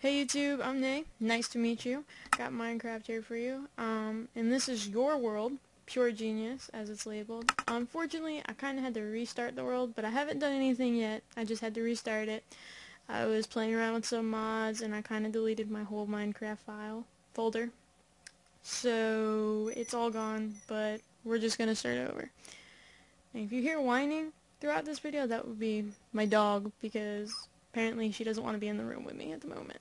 Hey YouTube, I'm Nick. Nice to meet you. Got Minecraft here for you. And this is your world, Pure Genius, as it's labeled. Unfortunately, I kind of had to restart the world, but I haven't done anything yet. I just had to restart it. I was playing around with some mods, and I kind of deleted my whole Minecraft folder. So, it's all gone, but we're just going to start over. And if you hear whining throughout this video, that would be my dog, because apparently she doesn't want to be in the room with me at the moment.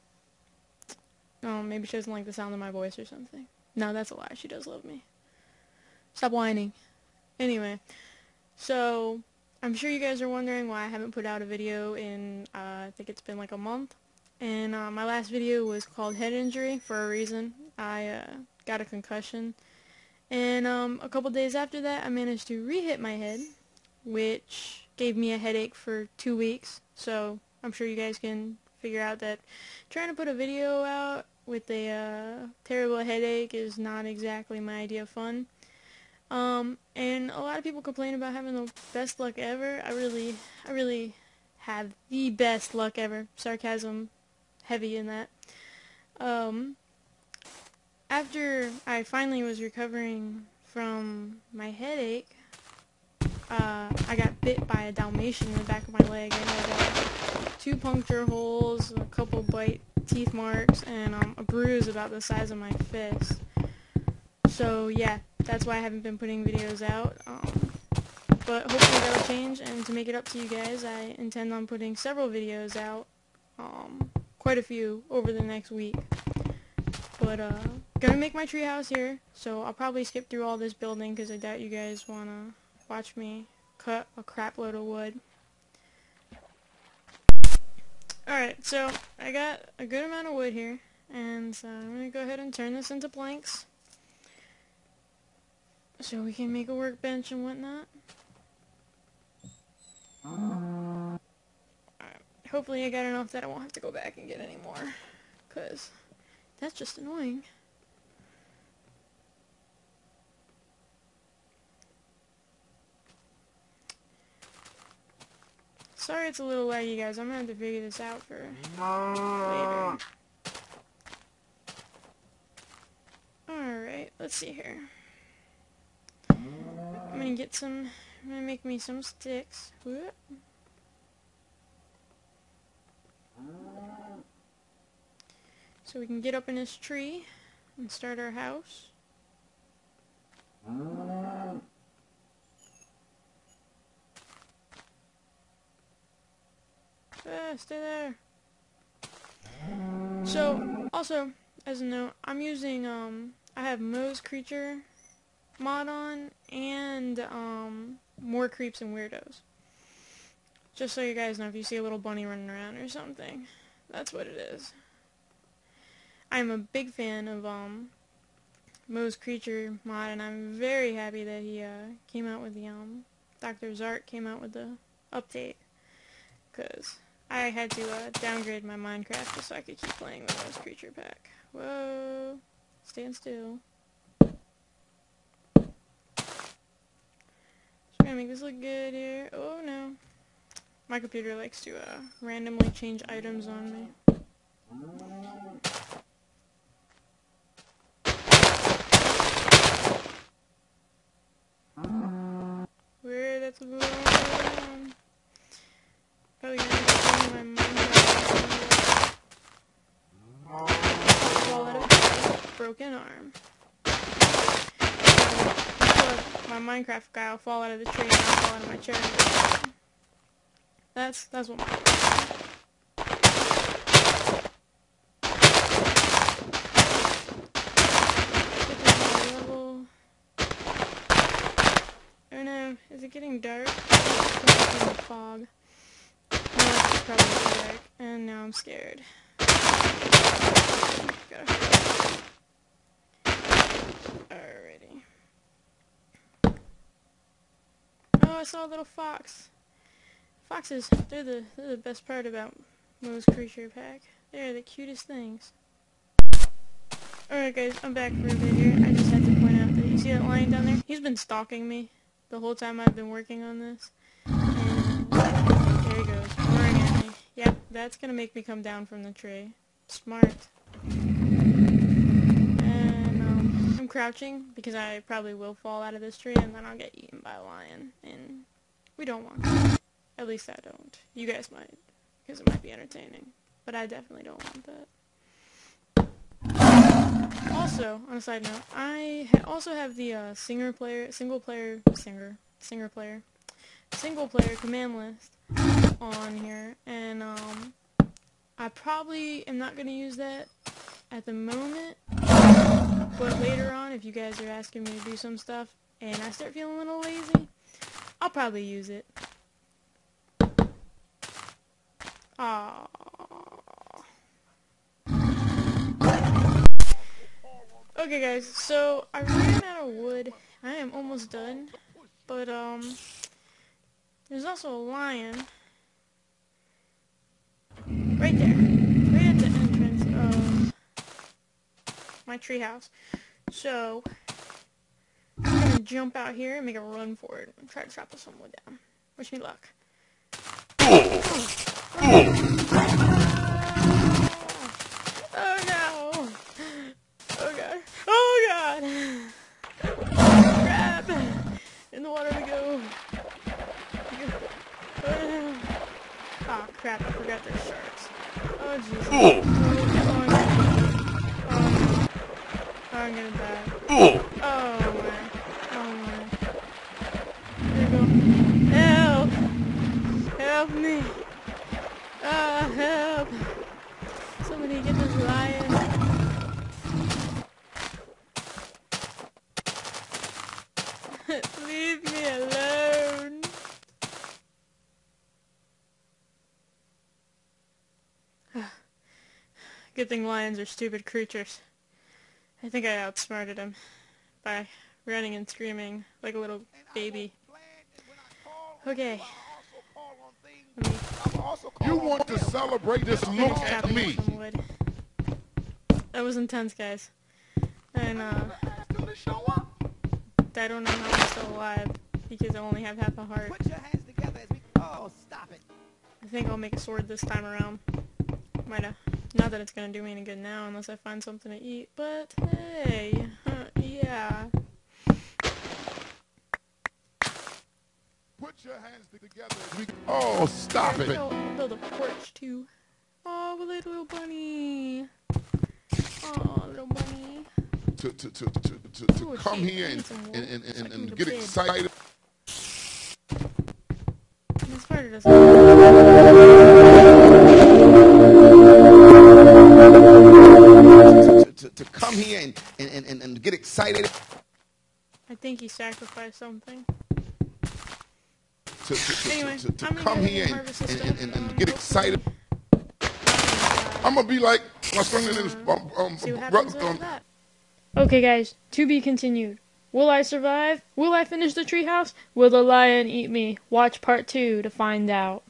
Maybe she doesn't like the sound of my voice or something. No, that's a lie. She does love me. Stop whining. Anyway, so I'm sure you guys are wondering why I haven't put out a video in, I think it's been like a month. And my last video was called Head Injury for a reason. I got a concussion. And a couple days after that, I managed to re-hit my head, which gave me a headache for 2 weeks. So I'm sure you guys can figure out that trying to put a video out with a terrible headache is not exactly my idea of fun. And a lot of people complain about having the best luck ever. I really have the best luck ever. Sarcasm heavy in that. After I finally was recovering from my headache, I got bit by a Dalmatian in the back of my leg. I had two puncture holes, a couple bite teeth marks, and a bruise about the size of my fist. So yeah, that's why I haven't been putting videos out. But hopefully that'll change, and to make it up to you guys, I intend on putting several videos out, quite a few over the next week. But, gonna make my treehouse here, so I'll probably skip through all this building because I doubt you guys wanna watch me cut a crap load of wood. Alright, so I got a good amount of wood here, and so I'm gonna go ahead and turn this into planks so we can make a workbench and whatnot. Alright, hopefully I got enough that I won't have to go back and get any more, because that's just annoying. Sorry it's a little laggy, guys. I'm gonna have to figure this out for later. Alright, let's see here. I'm gonna make me some sticks. Whoop. So we can get up in this tree and start our house. Stay there. So, also, as a note, I'm using, I have Mo' Creatures mod on, and, more Creeps and Weirdos. Just so you guys know, if you see a little bunny running around or something, that's what it is. I'm a big fan of Mo' Creatures mod, and I'm very happy that he came out with the Dr. Zark came out with the update, because I had to downgrade my Minecraft just so I could keep playing with Mo' Creatures pack. Whoa, stand still. Just gonna make this look good here. Oh no, my computer likes to randomly change items on me. That's going on. Probably gonna have to turn my Minecraft while I have a broken arm. My Minecraft guy will fall out of the tree and I'll fall out of my chair. That's what Minecraft is. Is it getting dark? It's getting fog. No, it's probably too dark. And now I'm scared. Alrighty. Oh, I saw a little fox. Foxes, they're the best part about Mo' Creatures pack. They're the cutest things. Alright guys, I'm back for a bit here. I just had to point out that you see that lion down there? He's been stalking me the whole time I've been working on this, and there he goes, roaring at me. Yep, that's gonna make me come down from the tree. Smart. And I'm crouching because I probably will fall out of this tree and then I'll get eaten by a lion. And we don't want that. At least I don't. You guys might, because it might be entertaining. But I definitely don't want that. Also, on a side note, I also have the single player command list on here, and I probably am not going to use that at the moment, but later on, if you guys are asking me to do some stuff and I start feeling a little lazy, I'll probably use it. Aww. Okay guys, so I ran out of wood. I am almost done, but there's also a lion right there, right at the entrance of my treehouse. So I'm gonna jump out here and make a run for it and try to chop some wood down. Wish me luck. Oh no! Crap! In the water we go! Oh crap, I forgot there's sharks. Oh jeez. Oh, I'm gonna die. Oh my. Oh my. There we go. Help! Help me! Ah, help! Somebody get this lion! Leave me alone. Good thing lions are stupid creatures. I think I outsmarted him by running and screaming like a little baby. Okay. You want to celebrate this? Look at me. That was intense, guys. And I don't know how I'm still alive because I only have half a heart. Put your hands together as we... Oh, stop it. I think I'll make a sword this time around. Mighta. Not that it's gonna do me any good now unless I find something to eat, but hey, yeah. Put your hands together as we... Oh, stop it. I'll build a porch too. Oh, little bunny. Oh, little bunny. To come here and get excited. This part doesn't to come here and get excited. I think he sacrificed something. Anyway, to come here and get excited. I'm gonna be like my son in his brother. Okay guys, to be continued. Will I survive? Will I finish the treehouse? Will the lion eat me? Watch part 2 to find out.